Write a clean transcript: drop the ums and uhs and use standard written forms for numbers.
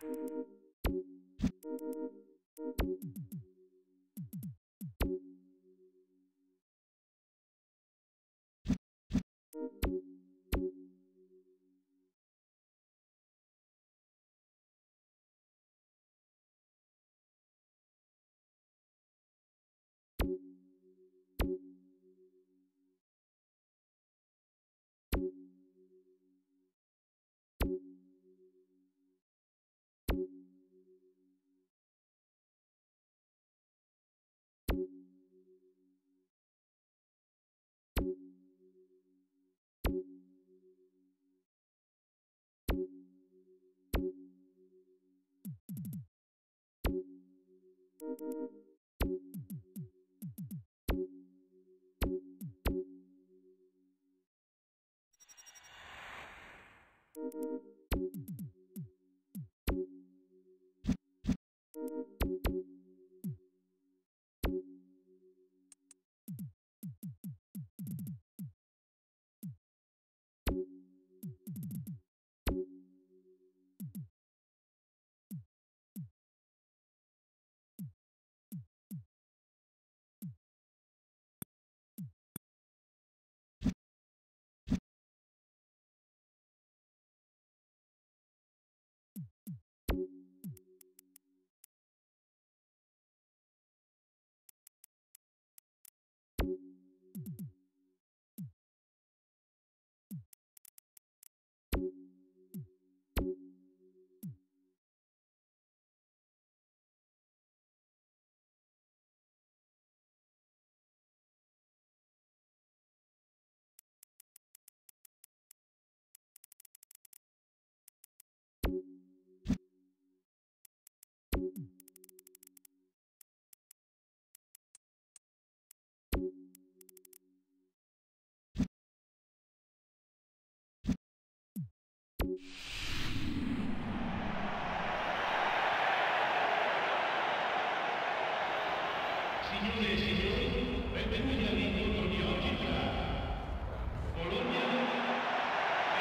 Signore e signori, benvenuti all'incontro di oggi tra Bologna e